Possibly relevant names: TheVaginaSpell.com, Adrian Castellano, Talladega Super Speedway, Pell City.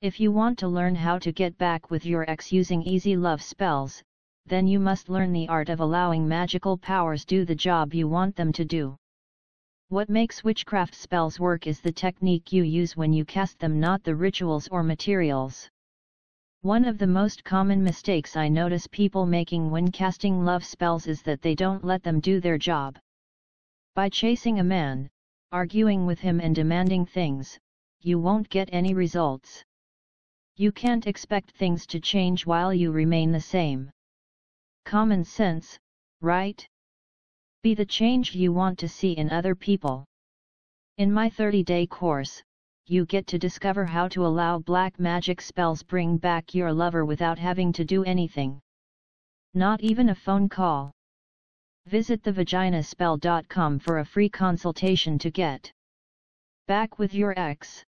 If you want to learn how to get back with your ex using easy love spells, then you must learn the art of allowing magical powers do the job you want them to do. What makes witchcraft spells work is the technique you use when you cast them, not the rituals or materials. One of the most common mistakes I notice people making when casting love spells is that they don't let them do their job. By chasing a man, arguing with him and demanding things, you won't get any results. You can't expect things to change while you remain the same. Common sense, right? Be the change you want to see in other people. In my 30-day course, you get to discover how to allow black magic spells bring back your lover without having to do anything. Not even a phone call. Visit TheVaginaSpell.com for a free consultation to get back with your ex.